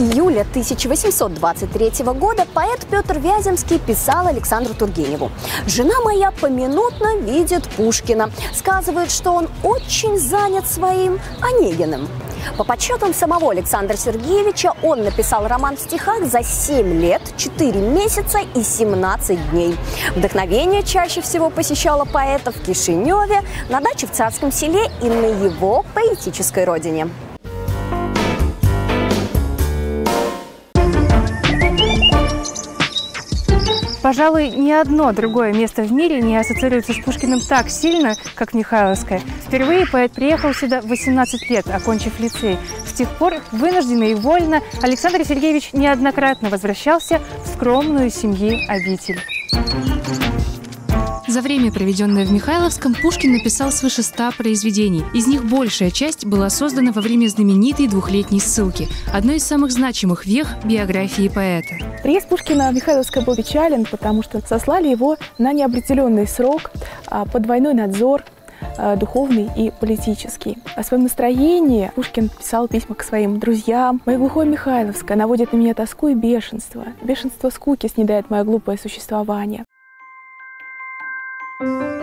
июля 1823 года поэт Петр Вяземский писал Александру Тургеневу: «Жена моя поминутно видит Пушкина. Сказывает, что он очень занят своим Онегиным». По подсчетам самого Александра Сергеевича, он написал роман в стихах за 7 лет, 4 месяца и 17 дней. Вдохновение чаще всего посещало поэта в Кишиневе, на даче в Царском Селе и на его поэтической родине. Пожалуй, ни одно другое место в мире не ассоциируется с Пушкиным так сильно, как Михайловская. Впервые поэт приехал сюда в 18 лет, окончив лицей. С тех пор, вынужденно и вольно, Александр Сергеевич неоднократно возвращался в скромную семьи обитель. За время, проведенное в Михайловском, Пушкин написал свыше 100 произведений. Из них большая часть была создана во время знаменитой двухлетней ссылки, одной из самых значимых вех биографии поэта. Приезд Пушкина в Михайловское был печален, потому что сослали его на неопределенный срок, под двойной надзор, духовный и политический. О своем настроении Пушкин писал письма к своим друзьям. «Моя глухое Михайловское наводит на меня тоску и бешенство. Бешенство скуки снедает мое глупое существование».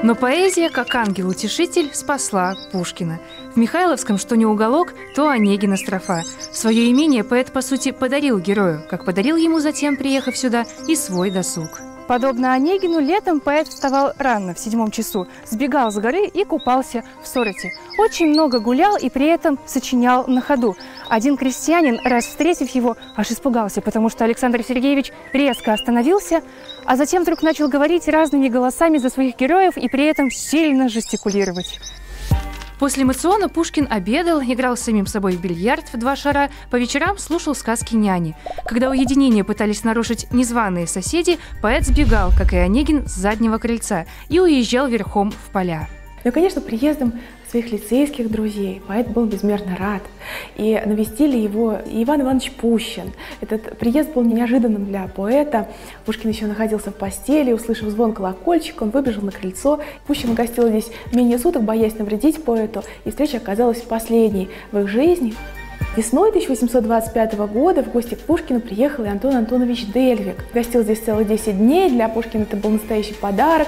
Но поэзия, как ангел-утешитель, спасла Пушкина. В Михайловском что не уголок, то Онегина строфа. Свое имение поэт, по сути, подарил герою, как подарил ему затем, приехав сюда, и свой досуг. Подобно Онегину, летом поэт вставал рано, в 7 часу, сбегал с горы и купался в Сороте. Очень много гулял и при этом сочинял на ходу. Один крестьянин, раз встретив его, аж испугался, потому что Александр Сергеевич резко остановился, а затем вдруг начал говорить разными голосами за своих героев и при этом сильно жестикулировать. После мациона Пушкин обедал, играл с самим собой в бильярд в 2 шара, по вечерам слушал сказки няни. Когда уединение пытались нарушить незваные соседи, поэт сбегал, как и Онегин, с заднего крыльца и уезжал верхом в поля. Ну и, конечно, приездом своих лицейских друзей поэт был безмерно рад. И навестили его Иван Иванович Пущин. Этот приезд был неожиданным для поэта. Пушкин еще находился в постели, услышав звон колокольчика, он выбежал на крыльцо. Пущин гостил здесь менее суток, боясь навредить поэту, и встреча оказалась последней в их жизни. Весной 1825 года в гости к Пушкину приехал и Антон Антонович Дельвиг. Гостил здесь целые 10 дней, для Пушкина это был настоящий подарок.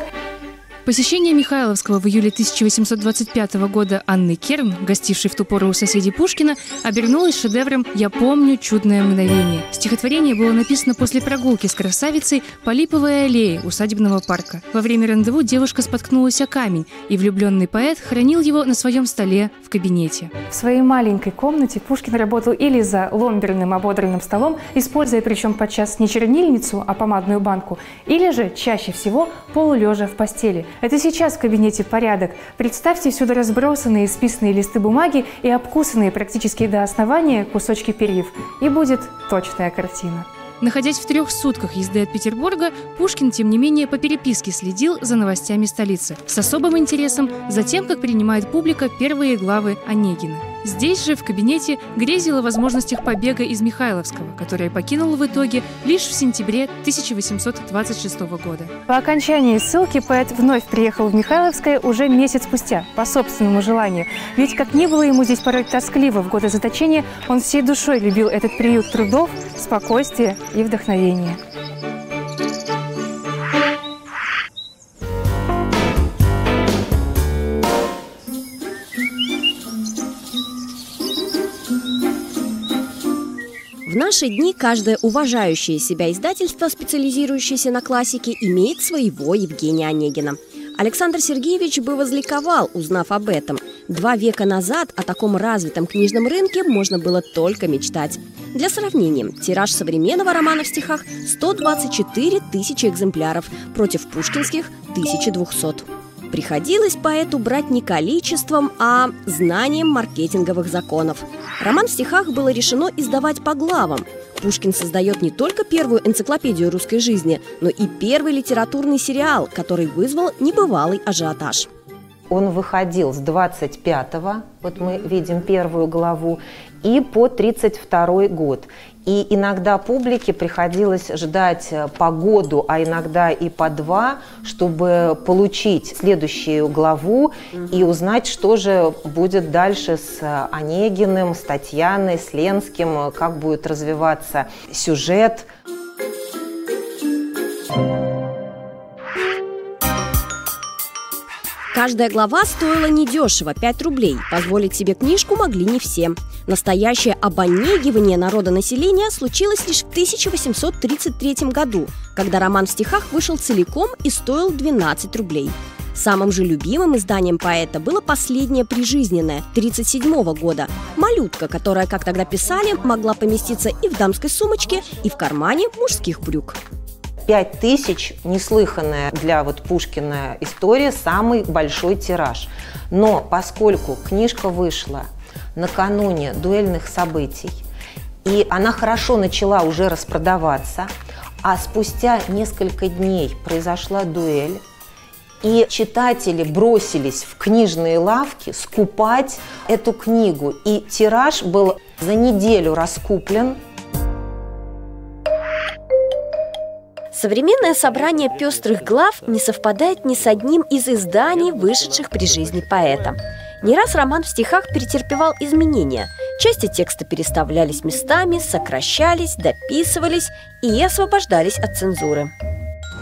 Посещение Михайловского в июле 1825 года Анны Керн, гостившей в ту пору у соседей Пушкина, обернулось шедевром «Я помню чудное мгновение». Стихотворение было написано после прогулки с красавицей по Липовой аллее усадебного парка. Во время рандеву девушка споткнулась о камень, и влюбленный поэт хранил его на своем столе в кабинете. В своей маленькой комнате Пушкин работал или за ломберным ободранным столом, используя причем подчас не чернильницу, а помадную банку, или же чаще всего полулежа в постели. Это сейчас в кабинете порядок. Представьте всюду разбросанные списанные листы бумаги и обкусанные практически до основания кусочки перьев. И будет точная картина. Находясь в 3 сутках езды от Петербурга, Пушкин, тем не менее, по переписке следил за новостями столицы. С особым интересом за тем, как принимает публика первые главы Онегина. Здесь же, в кабинете, грезил о возможностях побега из Михайловского, который покинул в итоге лишь в сентябре 1826 года. По окончании ссылки поэт вновь приехал в Михайловское уже месяц спустя, по собственному желанию. Ведь, как ни было ему здесь порой тоскливо в годы заточения, он всей душой любил этот приют трудов, спокойствия и вдохновения. В наши дни каждое уважающее себя издательство, специализирующееся на классике, имеет своего Евгения Онегина. Александр Сергеевич бы возликовал, узнав об этом. 2 века назад о таком развитом книжном рынке можно было только мечтать. Для сравнения, тираж современного романа в стихах – 124 000 экземпляров против пушкинских – 1200. Приходилось поэту брать не количеством, а знанием маркетинговых законов. Роман в стихах было решено издавать по главам. Пушкин создает не только первую энциклопедию русской жизни, но и первый литературный сериал, который вызвал небывалый ажиотаж. он выходил с 25-го, вот мы видим первую главу, и по 32-й год. И иногда публике приходилось ждать по году, а иногда и по два, чтобы получить следующую главу и узнать, что же будет дальше с Онегиным, с Татьяной, с Ленским, как будет развиваться сюжет. Каждая глава стоила недешево – 5 рублей. Позволить себе книжку могли не все. Настоящее обонегивание народонаселения случилось лишь в 1833 году, когда роман в стихах вышел целиком и стоил 12 рублей. Самым же любимым изданием поэта было последнее прижизненное, 1937 года – «Малютка», которая, как тогда писали, могла поместиться и в дамской сумочке, и в кармане мужских брюк. 5000 – неслыханная для вот Пушкина история, самый большой тираж. Но поскольку книжка вышла накануне дуэльных событий, и она хорошо начала уже распродаваться, а спустя несколько дней произошла дуэль, и читатели бросились в книжные лавки скупать эту книгу. И тираж был за неделю раскуплен. Современное собрание пестрых глав не совпадает ни с одним из изданий, вышедших при жизни поэта. Не раз роман в стихах претерпевал изменения. Части текста переставлялись местами, сокращались, дописывались и освобождались от цензуры.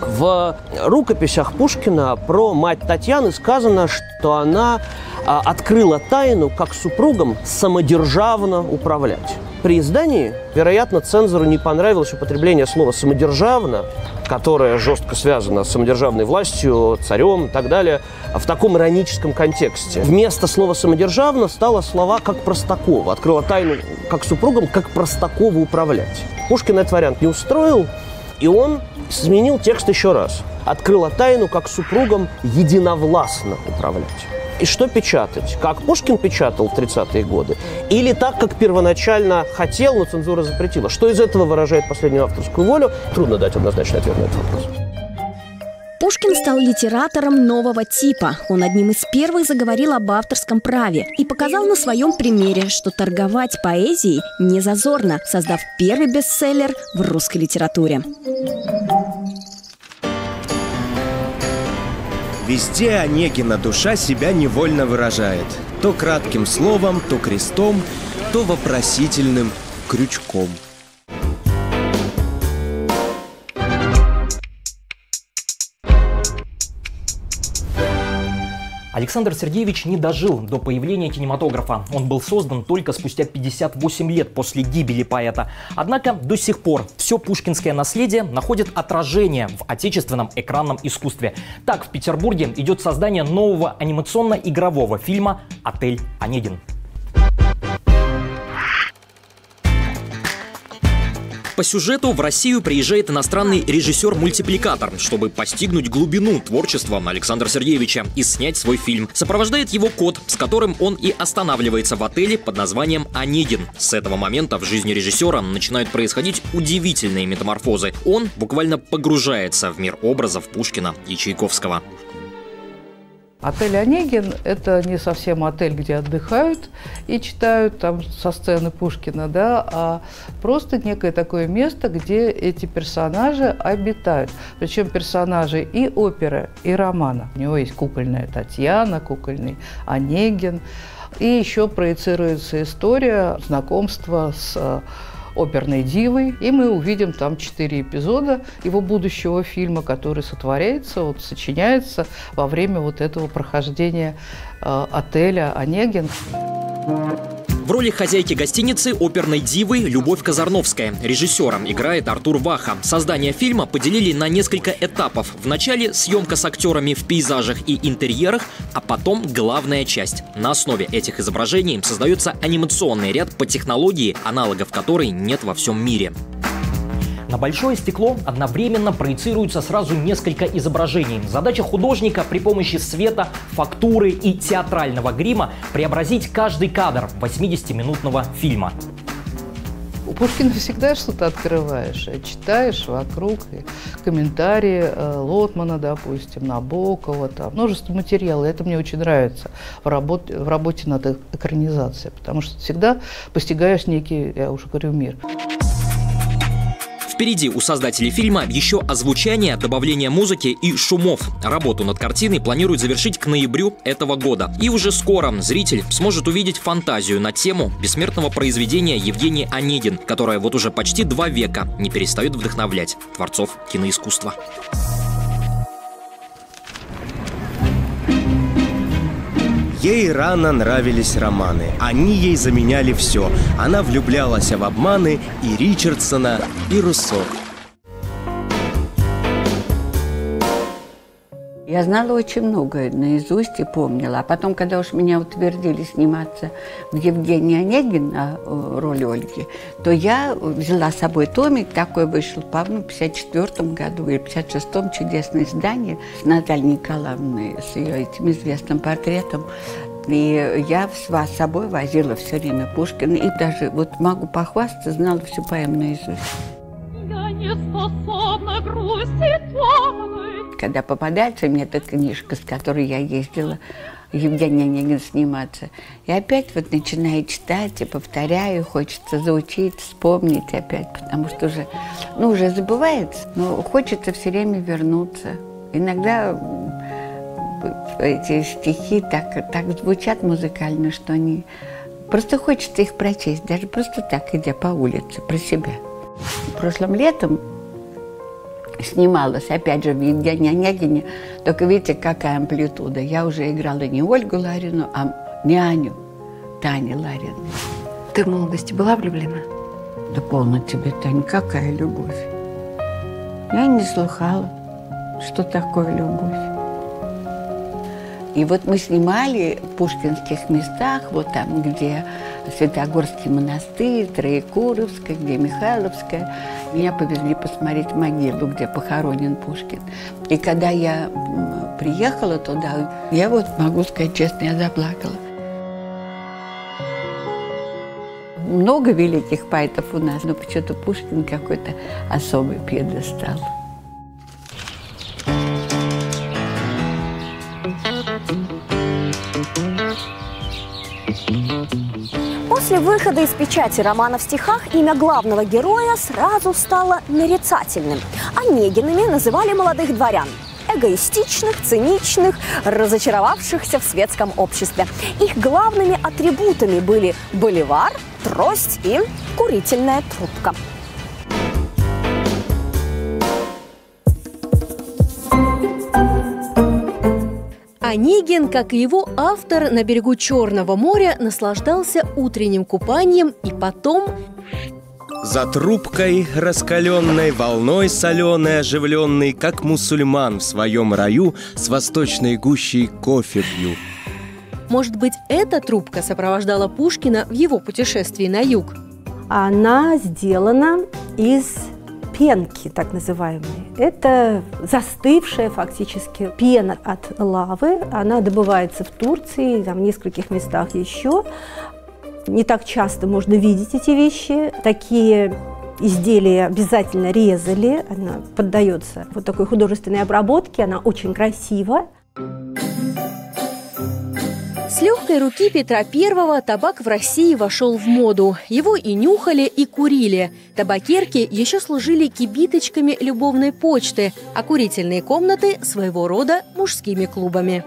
В рукописях Пушкина про мать Татьяны сказано, что она открыла тайну, как супругам самодержавно управлять. При издании, вероятно, цензору не понравилось употребление слова «самодержавно», которое жестко связано с самодержавной властью, царем и так далее, в таком ироническом контексте. Вместо слова «самодержавно» стало слова «как Простакова». Открыла тайну как супругам, как Простакова управлять. Пушкин этот вариант не устроил, и он сменил текст еще раз. Открыла тайну, как супругам единовластно управлять. И что печатать? Как Пушкин печатал в 30-е годы? Или так, как первоначально хотел, но цензура запретила? Что из этого выражает последнюю авторскую волю? Трудно дать однозначный ответ на этот вопрос. Пушкин стал литератором нового типа. Он одним из первых заговорил об авторском праве и показал на своем примере, что торговать поэзией не зазорно, создав первый бестселлер в русской литературе. Везде Онегина душа себя невольно выражает. То кратким словом, то крестом, то вопросительным крючком. Александр Сергеевич не дожил до появления кинематографа. Он был создан только спустя 58 лет после гибели поэта. Однако до сих пор все пушкинское наследие находит отражение в отечественном экранном искусстве. Так, в Петербурге идет создание нового анимационно-игрового фильма «Отель Онегин». По сюжету в Россию приезжает иностранный режиссер-мультипликатор, чтобы постигнуть глубину творчества Александра Сергеевича и снять свой фильм. Сопровождает его кот, с которым он и останавливается в отеле под названием «Онегин». С этого момента в жизни режиссера начинают происходить удивительные метаморфозы. Он буквально погружается в мир образов Пушкина и Чайковского. Отель «Онегин» – это не совсем отель, где отдыхают и читают там со сцены Пушкина, да, а просто некое такое место, где эти персонажи обитают. Причем персонажи и оперы, и романа. У него есть кукольная Татьяна, кукольный Онегин. И еще проецируется история знакомства с оперной дивой, и мы увидим там 4 эпизода его будущего фильма, который сотворяется, вот, сочиняется во время вот этого прохождения отеля «Онегин». В роли хозяйки гостиницы оперной дивы Любовь Казарновская. Режиссером играет Артур Ваха. Создание фильма поделили на несколько этапов. Вначале съемка с актерами в пейзажах и интерьерах, а потом главная часть. На основе этих изображений создается анимационный ряд по технологии, аналогов которой нет во всем мире. На большое стекло одновременно проецируются сразу несколько изображений. Задача художника при помощи света, фактуры и театрального грима преобразить каждый кадр 80-минутного фильма. У Пушкина всегда что-то открываешь, читаешь вокруг, и комментарии Лотмана, допустим, Набокова, там, множество материала. Это мне очень нравится в работе над экранизацией, потому что всегда постигаешь некий, я уже говорю, мир. Впереди у создателей фильма еще озвучание, добавление музыки и шумов. Работу над картиной планируют завершить к ноябрю этого года. И уже скоро зритель сможет увидеть фантазию на тему бессмертного произведения Евгений Онегин, которая вот уже почти 2 века не перестает вдохновлять творцов киноискусства. Ей рано нравились романы, они ей заменяли все. Она влюблялась в обманы и Ричардсона, и Руссо. Я знала очень многое наизусть и помнила. А потом, когда уж меня утвердили сниматься в Евгении Онегин на роли Ольги, то я взяла с собой томик, такой вышел, по-моему, в 1954 году или 1956-м, чудесное издание с Натальей Николаевной, с ее этим известным портретом. И я с собой возила все время Пушкина, и даже, вот могу похвастаться, знала всю поэму наизусть. Я не способна грустить вам. Когда попадается мне эта книжка, с которой я ездила, Евгения Онегина сниматься, и опять вот начинаю читать и повторяю, хочется заучить, вспомнить опять, потому что уже, ну, уже забывается, но хочется все время вернуться. Иногда эти стихи так звучат музыкально, что они... Просто хочется их прочесть, даже просто так, идя по улице, про себя. Прошлым летом снималась, опять же, в Евгении Онегине, только видите, какая амплитуда. Я уже играла не Ольгу Ларину, а няню Тани Ларин. Ты в молодости была влюблена? Да полно тебе, Тань, какая любовь. Я не слыхала, что такое любовь. И вот мы снимали в пушкинских местах, вот там, где Святогорский монастырь, Троекуровская, где Михайловская. Меня повезли посмотреть могилу, где похоронен Пушкин. И когда я приехала туда, я вот могу сказать честно, я заплакала. Много великих поэтов у нас, но почему-то Пушкин какой-то особый пьедестал. После выхода из печати романа в стихах имя главного героя сразу стало нарицательным. Онегинами называли молодых дворян – эгоистичных, циничных, разочаровавшихся в светском обществе. Их главными атрибутами были боливар, трость и курительная трубка. Онегин, как и его автор, на берегу Черного моря наслаждался утренним купанием и потом... За трубкой раскаленной, волной соленой, оживленной, как мусульман в своем раю, с восточной гущей кофе пью. Может быть, эта трубка сопровождала Пушкина в его путешествии на юг? Она сделана из... пенки, так называемые. Это застывшая фактически пена от лавы. Она добывается в Турции, там, в нескольких местах еще. Не так часто можно видеть эти вещи. Такие изделия обязательно резали. Она поддается вот такой художественной обработке. Она очень красива. С легкой руки Петра I табак в России вошел в моду. Его и нюхали, и курили. Табакерки еще служили кибиточками любовной почты, а курительные комнаты – своего рода мужскими клубами.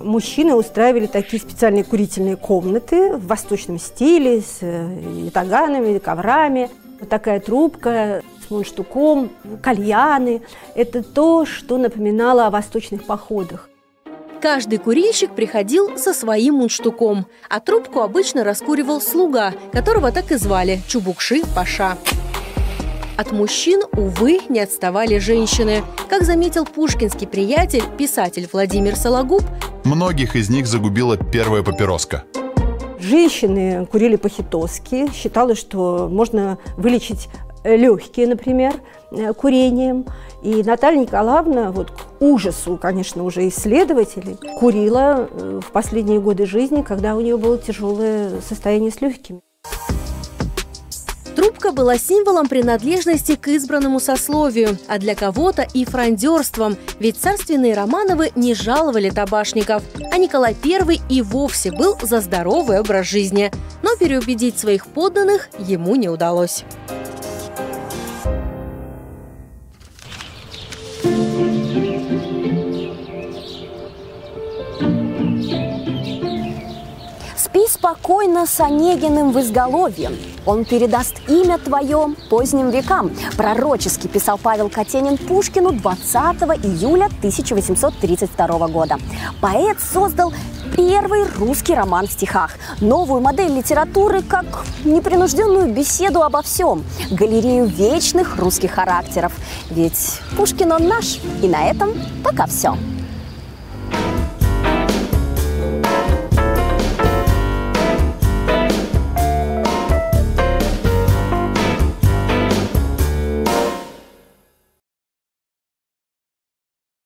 Мужчины устраивали такие специальные курительные комнаты в восточном стиле, с ятаганами, коврами. Вот такая трубка с мундштуком, кальяны – это то, что напоминало о восточных походах. Каждый курильщик приходил со своим мундштуком, а трубку обычно раскуривал слуга, которого так и звали – Чубукши-паша. От мужчин, увы, не отставали женщины. Как заметил пушкинский приятель, писатель Владимир Сологуб, многих из них загубила первая папироска. Женщины курили пахитоски, считалось, что можно вылечить легкие, например, курением. И Наталья Николаевна, вот к ужасу, конечно, уже исследователей, курила в последние годы жизни, когда у нее было тяжелое состояние с легкими. Трубка была символом принадлежности к избранному сословию, а для кого-то и фрондерством, ведь царственные Романовы не жаловали табашников, а Николай I и вовсе был за здоровый образ жизни. Но переубедить своих подданных ему не удалось. Спи спокойно с Онегиным в изголовье. Он передаст имя твое поздним векам. Пророчески писал Павел Катенин Пушкину 20 июля 1832 года. Поэт создал первый русский роман в стихах. Новую модель литературы как непринужденную беседу обо всем. Галерею вечных русских характеров. Ведь Пушкин он наш. И на этом пока все.